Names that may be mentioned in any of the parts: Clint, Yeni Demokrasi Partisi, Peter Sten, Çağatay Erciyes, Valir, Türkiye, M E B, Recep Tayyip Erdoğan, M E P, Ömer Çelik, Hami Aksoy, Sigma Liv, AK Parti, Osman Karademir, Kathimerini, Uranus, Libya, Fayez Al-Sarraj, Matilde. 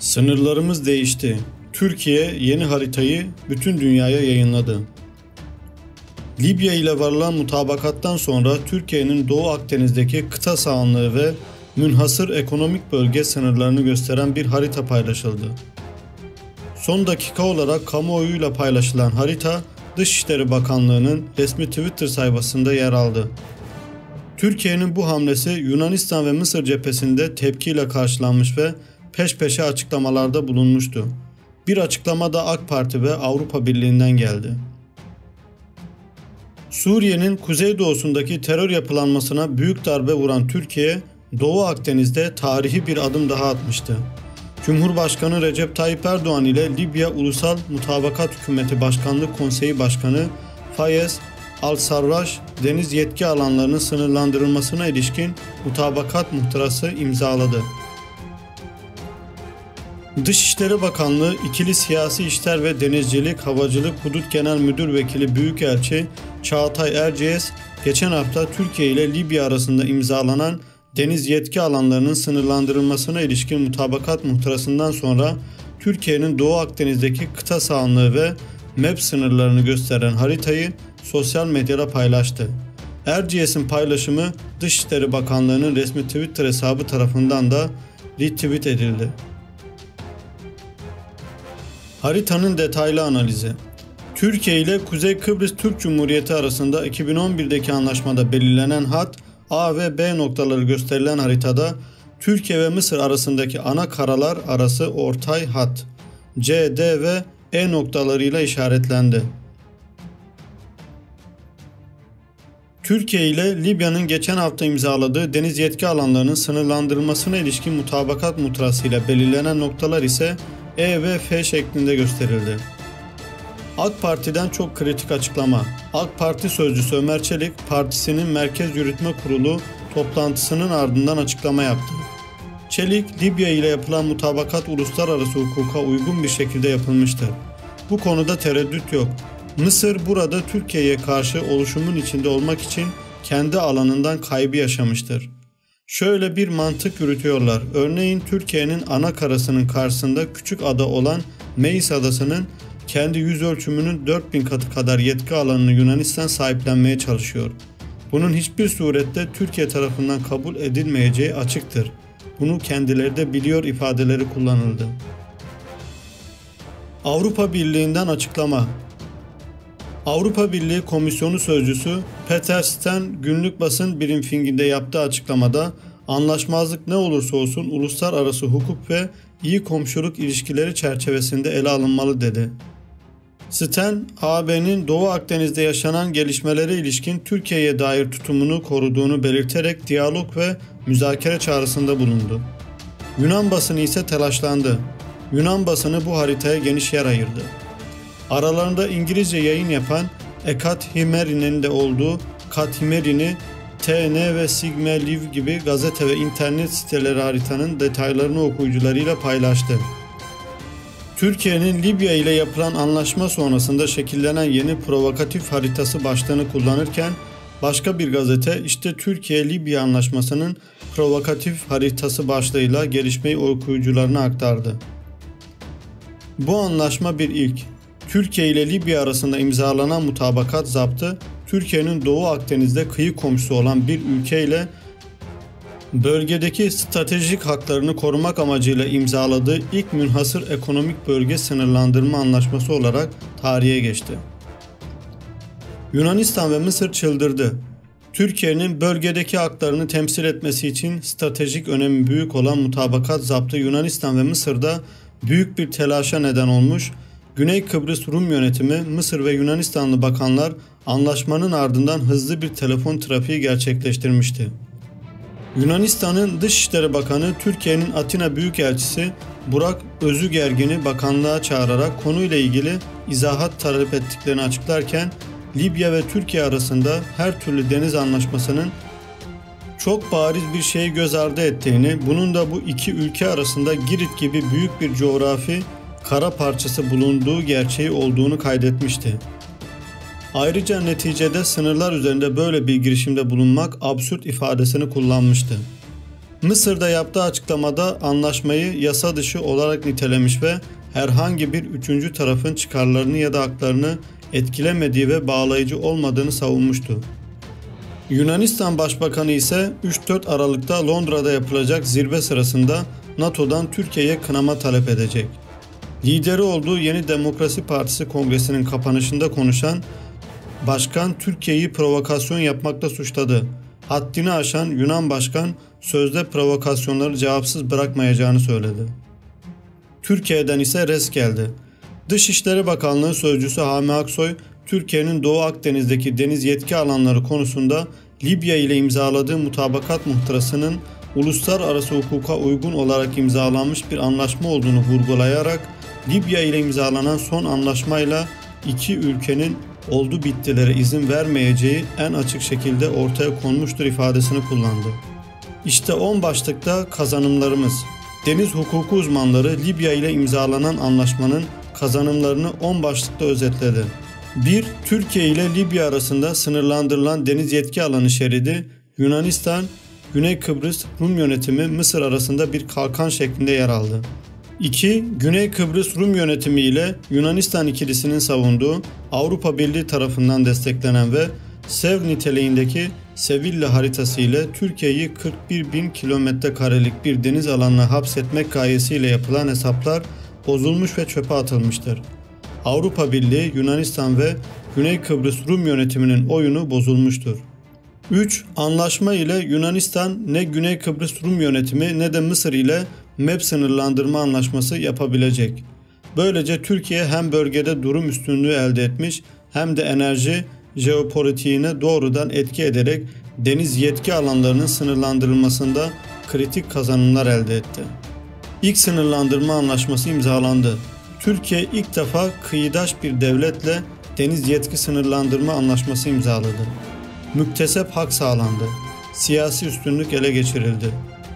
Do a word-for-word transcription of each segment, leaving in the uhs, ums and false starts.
Sınırlarımız değişti. Türkiye yeni haritayı bütün dünyaya yayınladı. Libya ile varılan mutabakattan sonra Türkiye'nin Doğu Akdeniz'deki kıta sahanlığı ve münhasır ekonomik bölge sınırlarını gösteren bir harita paylaşıldı. Son dakika olarak kamuoyuyla paylaşılan harita, Dışişleri Bakanlığı'nın resmi Twitter sayfasında yer aldı. Türkiye'nin bu hamlesi Yunanistan ve Mısır cephesinde tepkiyle karşılanmış ve peş peşe açıklamalarda bulunmuştu. Bir açıklama da AK Parti ve Avrupa Birliği'nden geldi. Suriye'nin kuzeydoğusundaki terör yapılanmasına büyük darbe vuran Türkiye, Doğu Akdeniz'de tarihi bir adım daha atmıştı. Cumhurbaşkanı Recep Tayyip Erdoğan ile Libya Ulusal Mutabakat Hükümeti Başkanlık Konseyi Başkanı Fayez Al-Sarraj, deniz yetki alanlarının sınırlandırılmasına ilişkin mutabakat muhtırası imzaladı. Dışişleri Bakanlığı İkili Siyasi İşler ve Denizcilik, Havacılık Hudut Genel Müdür Vekili Büyükelçi Çağatay Erciyes, geçen hafta Türkiye ile Libya arasında imzalanan deniz yetki alanlarının sınırlandırılmasına ilişkin mutabakat muhtırasından sonra Türkiye'nin Doğu Akdeniz'deki kıta sahanlığı ve M E P sınırlarını gösteren haritayı sosyal medyada paylaştı. Erciyes'in paylaşımı Dışişleri Bakanlığı'nın resmi Twitter hesabı tarafından da retweet edildi. Haritanın detaylı analizi. Türkiye ile Kuzey Kıbrıs Türk Cumhuriyeti arasında iki bin on birdeki anlaşmada belirlenen hat, A ve B noktaları gösterilen haritada Türkiye ve Mısır arasındaki ana karalar arası ortay hat, C, D ve E noktalarıyla işaretlendi. Türkiye ile Libya'nın geçen hafta imzaladığı deniz yetki alanlarının sınırlandırılmasına ilişkin mutabakat muhtırasıyla belirlenen noktalar ise E ve F şeklinde gösterildi. AK Parti'den çok kritik açıklama. AK Parti sözcüsü Ömer Çelik, partisinin Merkez Yürütme Kurulu toplantısının ardından açıklama yaptı. Çelik, Libya ile yapılan mutabakat uluslararası hukuka uygun bir şekilde yapılmıştır. Bu konuda tereddüt yok. Mısır burada Türkiye'ye karşı oluşumun içinde olmak için kendi alanından kaybı yaşamıştır. Şöyle bir mantık yürütüyorlar. Örneğin Türkiye'nin ana karasının karşısında küçük ada olan Meis Adası'nın kendi yüz ölçümünün dört bin katı kadar yetki alanını Yunanistan sahiplenmeye çalışıyor. Bunun hiçbir surette Türkiye tarafından kabul edilmeyeceği açıktır. Bunu kendileri de biliyor ifadeleri kullanıldı. Avrupa Birliği'nden açıklama. Avrupa Birliği Komisyonu Sözcüsü Peter Sten günlük basın brifinginde yaptığı açıklamada anlaşmazlık ne olursa olsun uluslararası hukuk ve iyi komşuluk ilişkileri çerçevesinde ele alınmalı dedi. Sten, A B'nin Doğu Akdeniz'de yaşanan gelişmelere ilişkin Türkiye'ye dair tutumunu koruduğunu belirterek diyalog ve müzakere çağrısında bulundu. Yunan basını ise telaşlandı. Yunan basını bu haritaya geniş yer ayırdı. Aralarında İngilizce yayın yapan Kathimerini'nin de olduğu Kathimerini, T N ve Sigma Liv gibi gazete ve internet siteleri haritanın detaylarını okuyucularıyla paylaştı. Türkiye'nin Libya ile yapılan anlaşma sonrasında şekillenen yeni provokatif haritası başlığını kullanırken başka bir gazete işte Türkiye-Libya anlaşmasının provokatif haritası başlığıyla gelişmeyi okuyucularına aktardı. Bu anlaşma bir ilk. Türkiye ile Libya arasında imzalanan mutabakat zaptı, Türkiye'nin Doğu Akdeniz'de kıyı komşusu olan bir ülkeyle bölgedeki stratejik haklarını korumak amacıyla imzaladığı ilk münhasır ekonomik bölge sınırlandırma anlaşması olarak tarihe geçti. Yunanistan ve Mısır çıldırdı. Türkiye'nin bölgedeki haklarını temsil etmesi için stratejik önemi büyük olan mutabakat zaptı Yunanistan ve Mısır'da büyük bir telaşa neden olmuş. Güney Kıbrıs Rum yönetimi, Mısır ve Yunanistanlı bakanlar anlaşmanın ardından hızlı bir telefon trafiği gerçekleştirmişti. Yunanistan'ın Dışişleri Bakanı, Türkiye'nin Atina Büyükelçisi Burak Özügergin'i bakanlığa çağırarak konuyla ilgili izahat talep ettiklerini açıklarken, Libya ve Türkiye arasında her türlü deniz anlaşmasının çok bariz bir şeyi göz ardı ettiğini, bunun da bu iki ülke arasında Girit gibi büyük bir coğrafi kara parçası bulunduğu gerçeği olduğunu kaydetmişti. Ayrıca neticede sınırlar üzerinde böyle bir girişimde bulunmak absürt ifadesini kullanmıştı. Mısır'da yaptığı açıklamada anlaşmayı yasa dışı olarak nitelemiş ve herhangi bir üçüncü tarafın çıkarlarını ya da haklarını etkilemediği ve bağlayıcı olmadığını savunmuştu. Yunanistan Başbakanı ise üç dört Aralık'ta Londra'da yapılacak zirve sırasında NATO'dan Türkiye'ye kınama talep edecek. Lideri olduğu Yeni Demokrasi Partisi Kongresi'nin kapanışında konuşan Başkan Türkiye'yi provokasyon yapmakla suçladı. Haddini aşan Yunan Başkan sözde provokasyonları cevapsız bırakmayacağını söyledi. Türkiye'den ise res geldi. Dışişleri Bakanlığı Sözcüsü Hami Aksoy, Türkiye'nin Doğu Akdeniz'deki deniz yetki alanları konusunda Libya ile imzaladığı mutabakat muhtırasının uluslararası hukuka uygun olarak imzalanmış bir anlaşma olduğunu vurgulayarak Libya ile imzalanan son anlaşmayla iki ülkenin oldu bittilere izin vermeyeceği en açık şekilde ortaya konmuştur ifadesini kullandı. İşte on başlıkta kazanımlarımız. Deniz hukuku uzmanları Libya ile imzalanan anlaşmanın kazanımlarını on başlıkta özetledi. bir Türkiye ile Libya arasında sınırlandırılan deniz yetki alanı şeridi, Yunanistan, Güney Kıbrıs, Rum yönetimi, Mısır arasında bir kalkan şeklinde yer aldı. iki Güney Kıbrıs Rum yönetimi ile Yunanistan ikilisinin savunduğu, Avrupa Birliği tarafından desteklenen ve Sevr niteliğindeki Sevilla haritası ile Türkiye'yi kırk bir bin kilometre karelik bir deniz alanına hapsetmek gayesiyle yapılan hesaplar bozulmuş ve çöpe atılmıştır. Avrupa Birliği, Yunanistan ve Güney Kıbrıs Rum yönetiminin oyunu bozulmuştur. üç Anlaşma ile Yunanistan ne Güney Kıbrıs Rum yönetimi ne de Mısır ile M E B sınırlandırma anlaşması yapabilecek. Böylece Türkiye hem bölgede durum üstünlüğü elde etmiş hem de enerji jeopolitiğine doğrudan etki ederek deniz yetki alanlarının sınırlandırılmasında kritik kazanımlar elde etti. İlk sınırlandırma anlaşması imzalandı. Türkiye ilk defa kıyıdaş bir devletle deniz yetki sınırlandırma anlaşması imzaladı. Mükteseb hak sağlandı. Siyasi üstünlük ele geçirildi.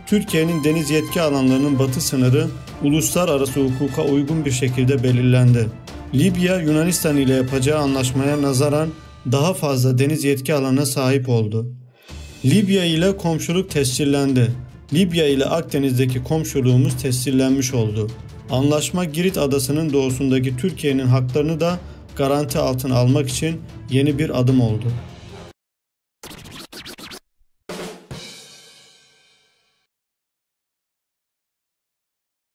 Türkiye'nin deniz yetki alanlarının batı sınırı uluslararası hukuka uygun bir şekilde belirlendi. Libya, Yunanistan ile yapacağı anlaşmaya nazaran daha fazla deniz yetki alanına sahip oldu. Libya ile komşuluk tescillendi. Libya ile Akdeniz'deki komşuluğumuz tescillenmiş oldu. Anlaşma Girit Adası'nın doğusundaki Türkiye'nin haklarını da garanti altına almak için yeni bir adım oldu.